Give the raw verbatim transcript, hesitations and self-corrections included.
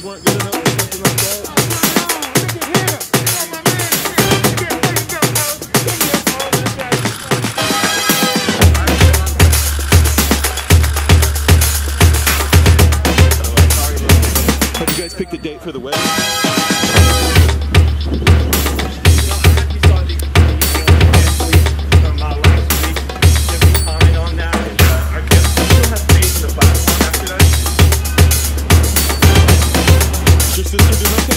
punches weren't good enough or something like that? Have you guys picked a date for the wedding? This should be nothing.